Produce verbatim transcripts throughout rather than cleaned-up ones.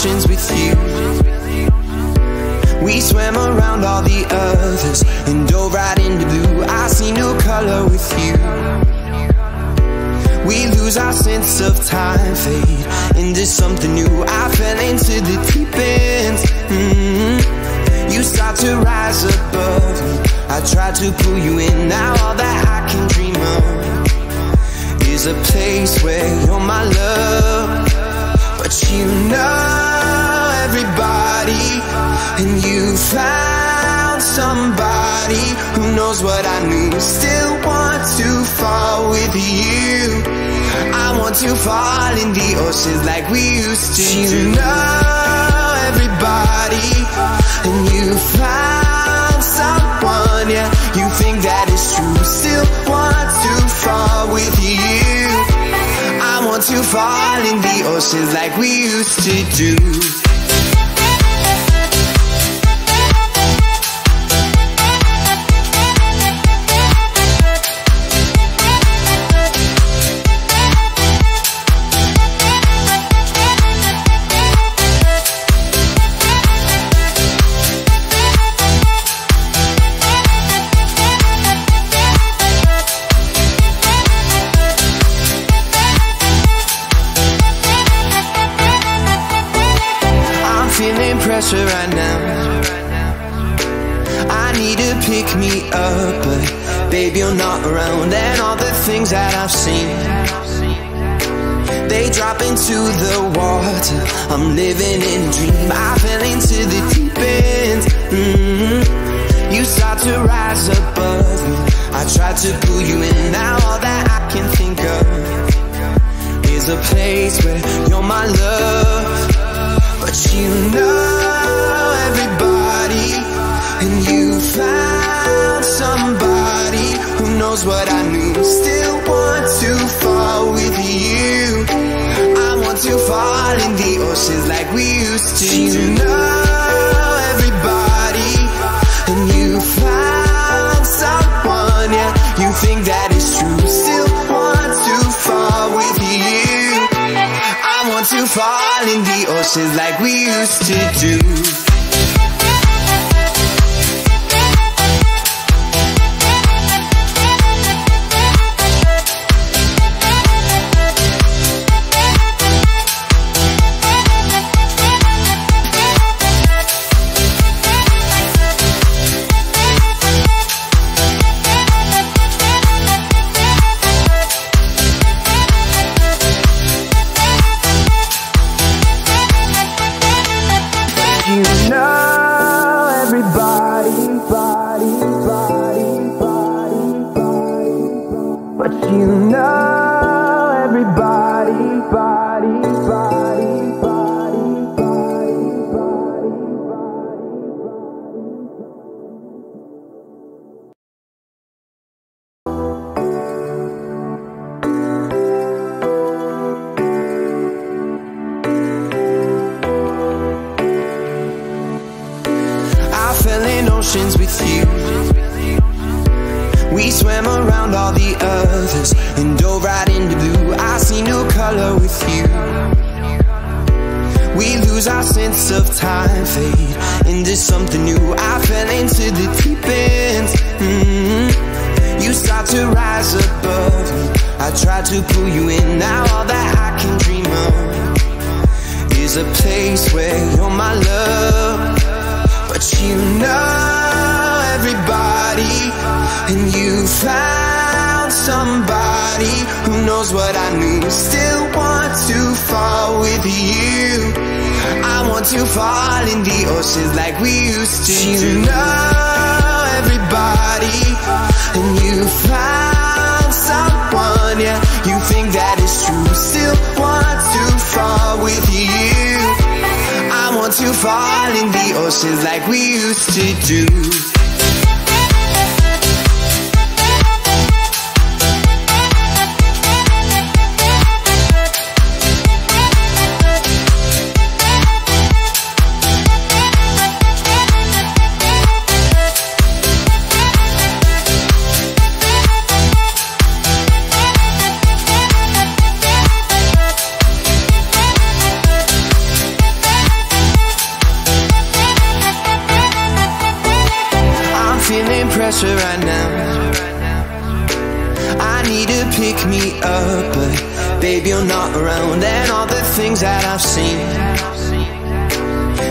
oceans with you. We swam around all the others and dove right into blue. I see new color with you. We lose our sense of time, fade into something new. I fell into the deep end. Mm-hmm. You start to rise above me. I try to pull you in. Now all that I can dream of is a place where you're my love. But you know everybody, and you found somebody who knows what I knew. Still want to fall with you. I want to fall in the oceans like we used to. You know everybody, and you found someone, yeah. You think that it's true. Still want to fall with you. I want to fall in the oceans like we used to do. Right now I need to pick me up, but babe, you're not around. And all the things that I've seen, they drop into the water. I'm living in a dream. I fell into the deep end. Mm-hmm. You start to rise above me. I try to pull you in. Now all that I can think of is a place where you're my love. But you know everybody, and you found somebody who knows what I knew. Still want to fall with you. I want to fall in the oceans like we used to. You know everybody, and you found someone, yeah. You think that it's true. Still want to fall with you. I want to fall in the oceans like we used to do. With you, we swam around all the others and dove right into blue. I see new color with you. We lose our sense of time, fade into something new. I fell into the deep end. Mm-hmm. You start to rise above me. I try to pull you in. Now all that I can dream of is a place where you're my love. But you know everybody, and you found somebody who knows what I knew. Still want to fall with you. I want to fall in the oceans like we used to. You know everybody, and you found someone, yeah. You think that it's true. Still want to fall with you. I want to fall in the oceans like we used to do. pressure right now. I need to pick me up, but babe, you're not around. And all the things that I've seen,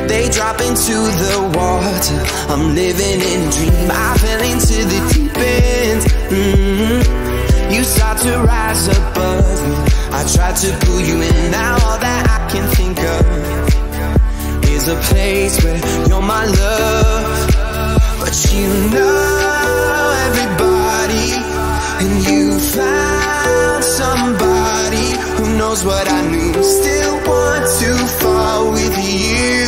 they drop into the water. I'm living in a dream. I fell into the deep end. Mm-hmm. You start to rise above me. I tried to pull you in. Now all that I can think of is a place where you're my love. But you know everybody, and you found somebody who knows what I knew. Still want to fall with you.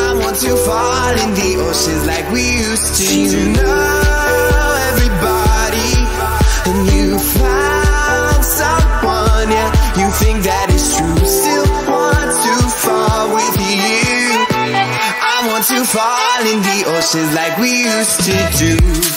I want to fall in the oceans like we used to. You know everybody, and you found someone, yeah, you think that it's true. Still want to fall with you. I want to fall in the ocean like we used to do.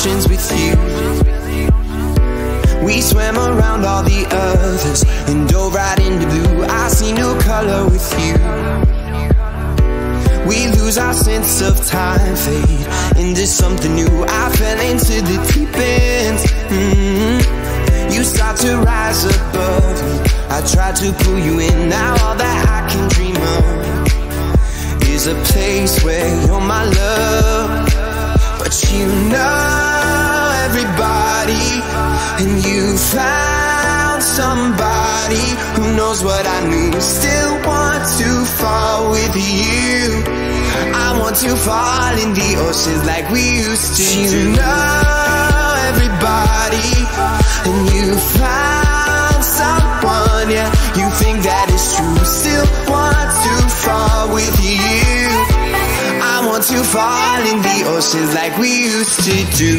oceans with you. We swam around all the others and dove right into blue. I see no color with you. We lose our sense of time, fade into something new. I fell into the deep end. Mm-hmm. You start to rise above me. I try to pull you in. Now all that I can dream of is a place where you're my love. But you know everybody, and you found somebody who knows what I knew. Still want to fall with you. I want to fall in the ocean like we used to. You know everybody, and you found someone, yeah, you think that is true. Still want to fall with you. I want to fall in the ocean like we used to do.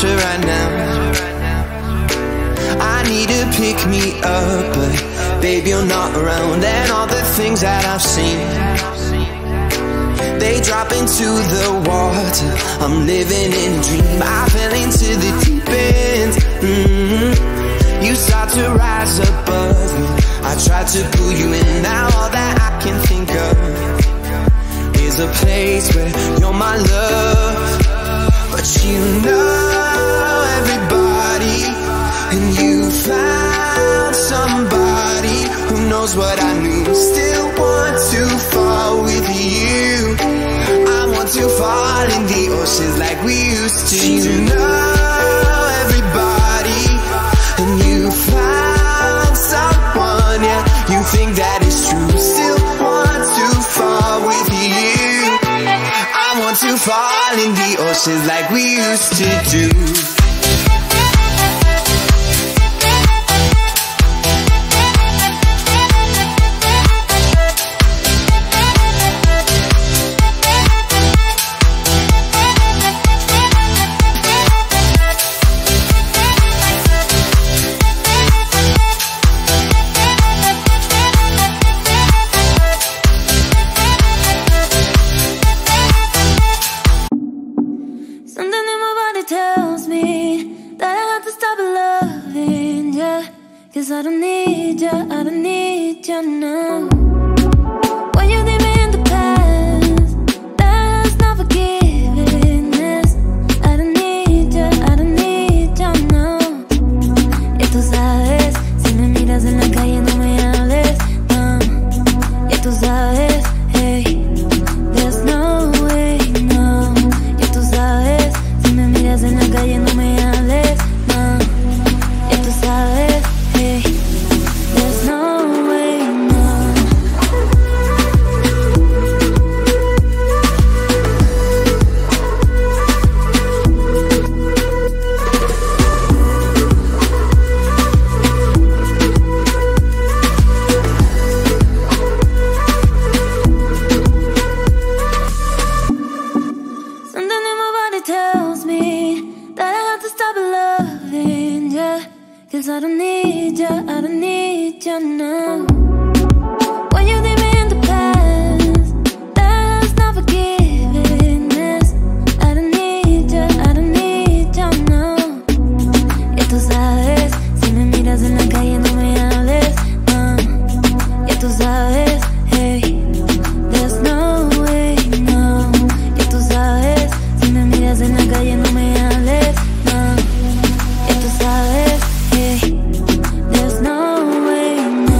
Right now I need to pick me up, but babe, you're not around. And all the things that I've seen, they drop into the water. I'm living in a dream. I fell into the deep end. Mm-hmm. You start to rise above me. I try to pull you in. Now all that I can think of is a place where you're my love. But you know everybody, and you found somebody who knows what I knew. Still want to fall with you. I want to fall in the ocean like we used to. You know everybody, and you found someone, yeah, you think that is true. Still want to fall with you. I want to fall in the ocean like we used to do. I don't need ya, I don't need ya now. When you leave me in the past, that's not forgiveness. I don't need ya, I don't need ya now. Y tú sabes, si me miras en la calle no me hables, no. Y tú sabes, hey, there's no way, no. Y tú sabes, si me miras en la calle no me hables, no. Y tú sabes, hey, there's no way, no. Something in my body tells me that I have to stop loving, yeah. Cause I don't need ya, I don't need ya now. When you leave me in the past, that's not forgiveness. I don't need ya, I don't need ya now. Y tú sabes, si me miras en la calle no me hables, no. Y tú sabes, hey, there's no way, no. Y tú sabes, si me miras en la calle no me hables, no. Y tú sabes, there's no way, no.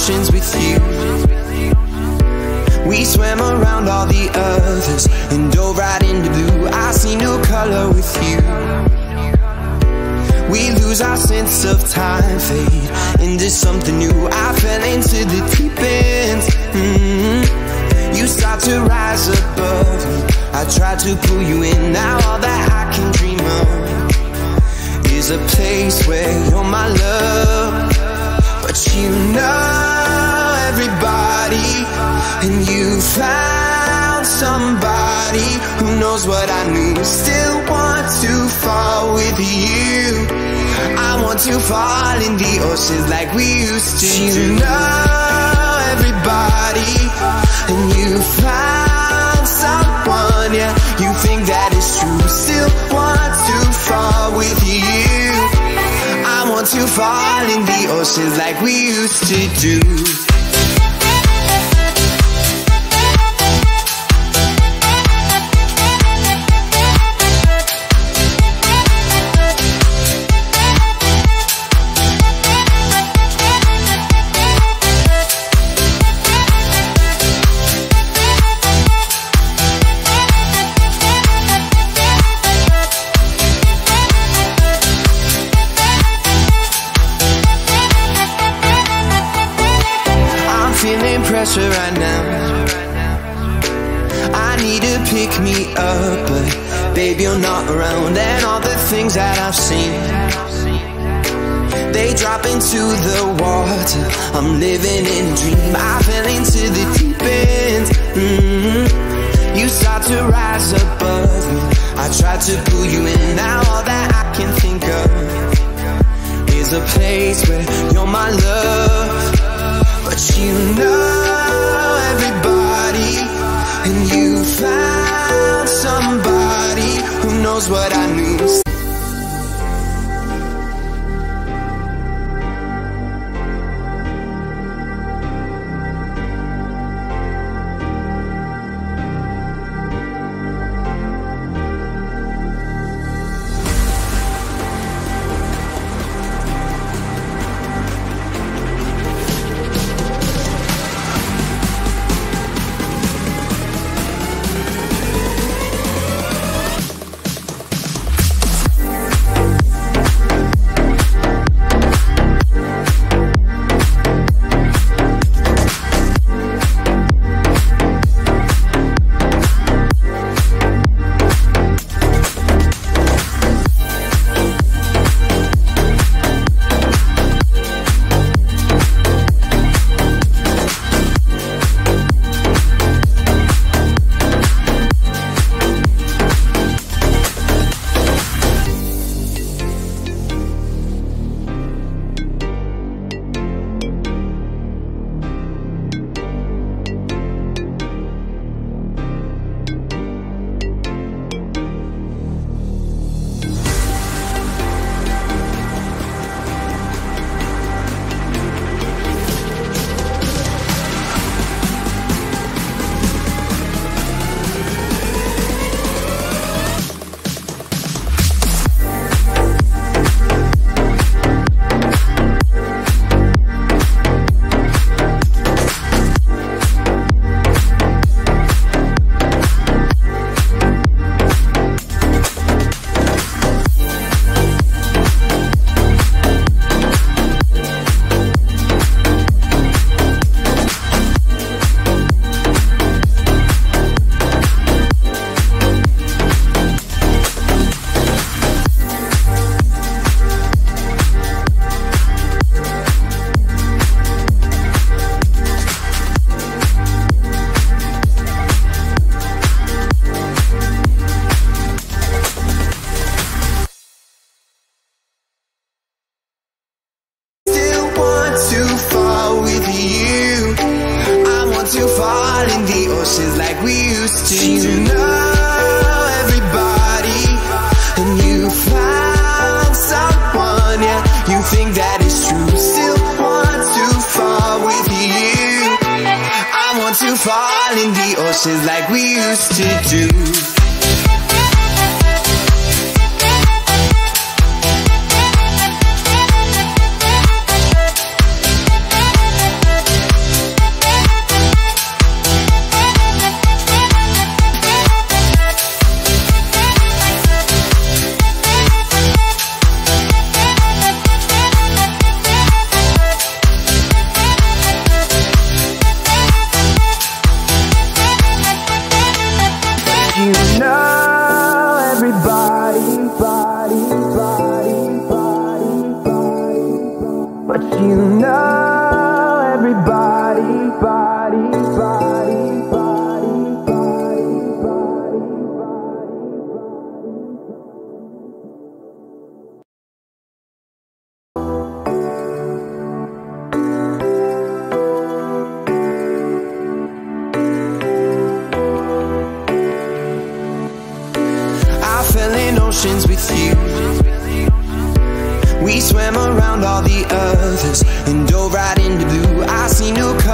oceans with you. We swam around all the others and dove right into blue. I see no color with you. We lose our sense of time, fade into something new. I fell into the deep end. Mm-hmm. You start to rise above me. I try to pull you in. Now all that I can dream of is a place where you're my love. But you know everybody, and you found somebody who knows what I knew. Still want to fall with you. I want to fall in the oceans like we used to. You know everybody, and you found someone, yeah, you think that is true. Still want to fall with you. To fall in the oceans like we used to do. Pressure right now, I need to pick me up, but babe, you're not around. And all the things that I've seen, they drop into the water. I'm living in a dream. I fell into the deep end. Mm-hmm. You start to rise above me. I tried to pull you in. Now all that I can think of is a place where you're my love. But you know everybody, and you found somebody who knows what I knew.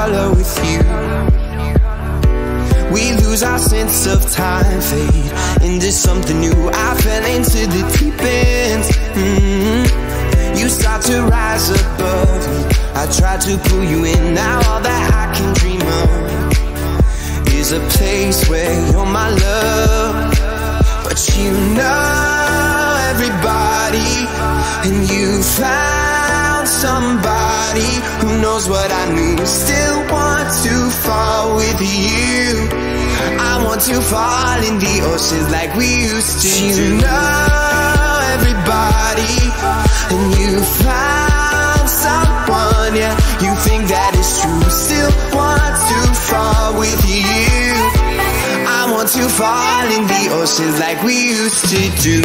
color with you. We lose our sense of time, fade into something new. I fell into the deep end. Mm-hmm. You start to rise above me. I try to pull you in. Now all that I can dream of is a place where you're my love. But you know everybody, and you found somebody who knows what I knew. Still want to fall with you. I want to fall in the ocean like we used to. You know everybody, and you found someone, yeah. You think that it's true. Still want to fall with you. I want to fall in the ocean like we used to do.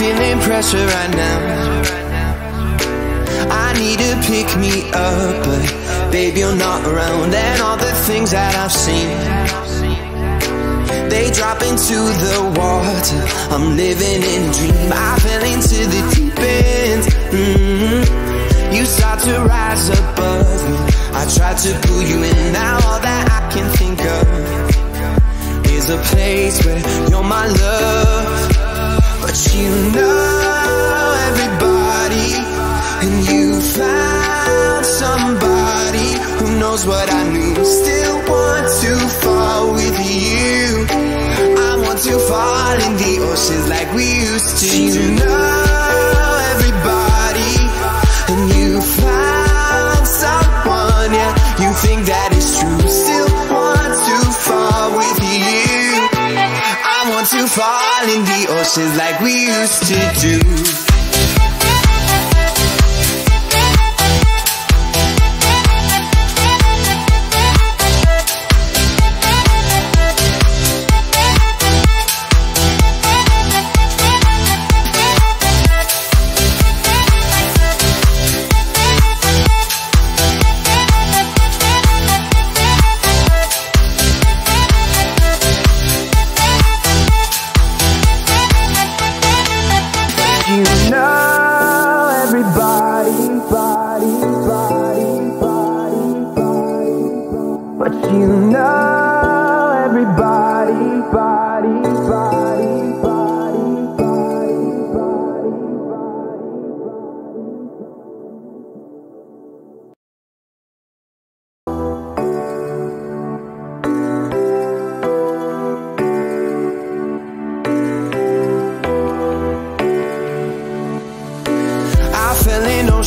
Feeling pressure right now. I need to pick me up, but babe, you're not around. And all the things that I've seen, they drop into the water. I'm living in a dream. I fell into the deep end. Mm-hmm. You start to rise above me. I try to pull you in. Now all that I can think of is a place where you're my love. But you know everybody, and you found somebody who knows what I knew. Still want to fall with you. I want to fall in the ocean like we used to. You know everybody, and you found someone, yeah. You think that it's true. Still want to fall with you. I want to fall in the ocean like we used to do.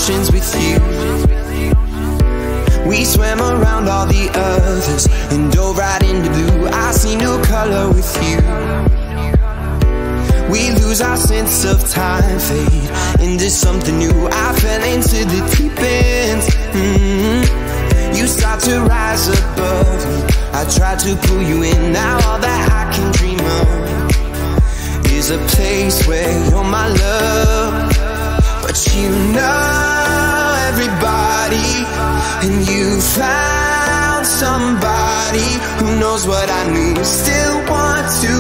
oceans with you. We swam around all the others and dove right into blue. I see new color with you. We lose our sense of time, fade into something new. I fell into the deep end. Mm-hmm. You start to rise above me. I try to pull you in. Now all that I can dream of is a place where you're my love. But you know everybody, and you found somebody who knows what I knew. Still want to.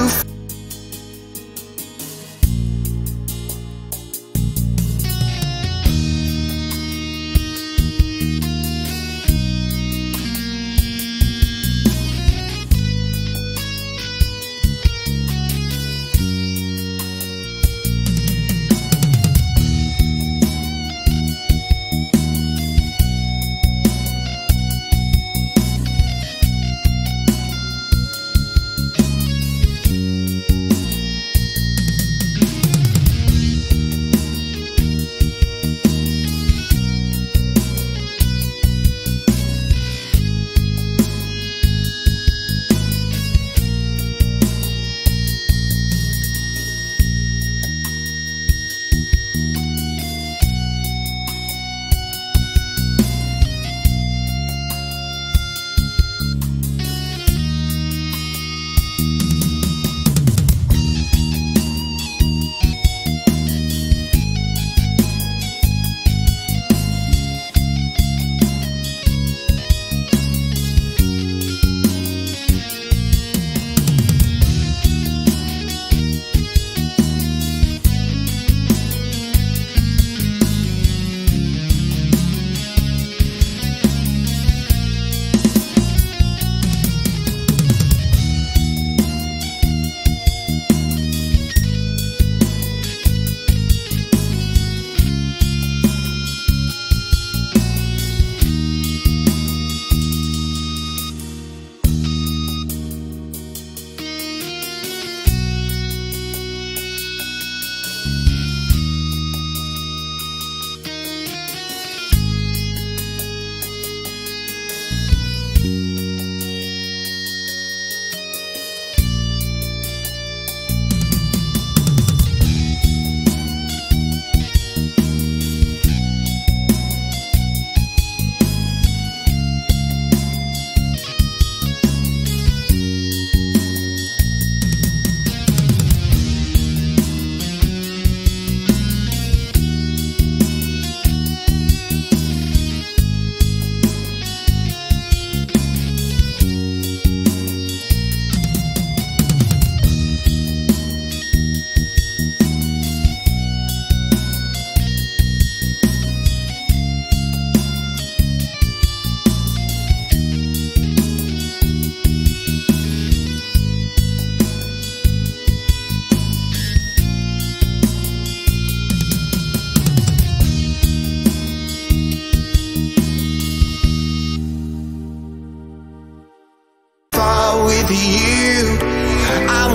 You, I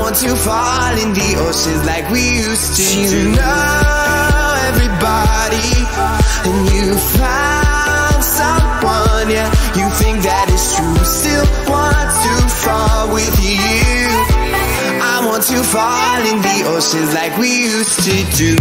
want to fall in the oceans like we used to. You know everybody, and you found someone, yeah. You think that is true, still want to fall with you. I want to fall in the oceans like we used to do.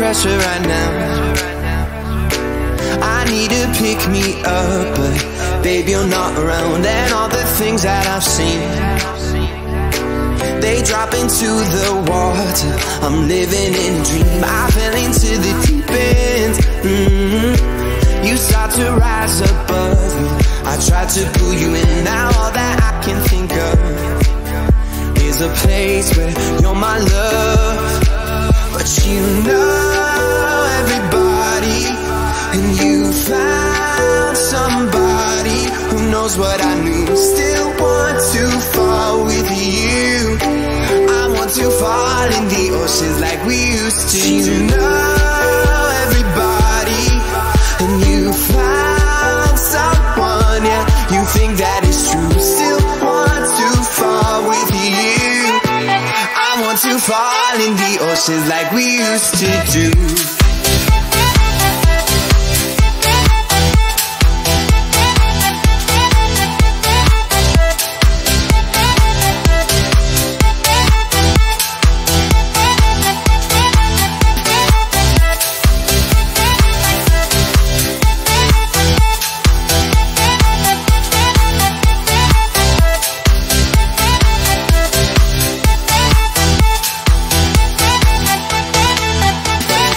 Pressure right now, I need to pick me up, but babe, you're not around. And all the things that I've seen, they drop into the water. I'm living in a dream. I fell into the deep end. Mm-hmm. You start to rise above me. I try to pull you in. Now all that I can think of is a place where you're my love. But you know everybody, out in the oceans like we used to. You know everybody, and you found someone, yeah. You think that it's true, still want to fall with you. I want to fall in the oceans like we used to do.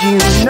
You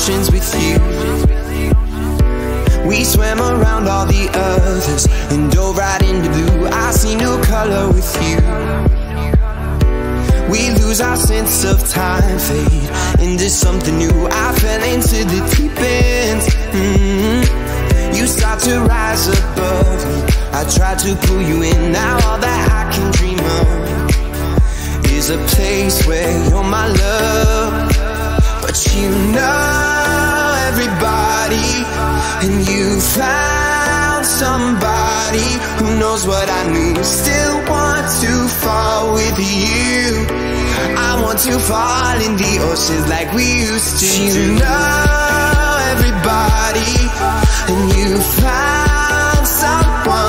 oceans with you. We swam around all the others and dove right into blue. I see no color with you. We lose our sense of time, fade into something new. I fell into the deep end. Mm-hmm. You start to rise above me. I try to pull you in. Now all that I can dream of is a place where you're my love. But you know everybody, and you found somebody who knows what I knew. Still want to fall with you. I want to fall in the oceans like we used to. You know everybody, and you found someone.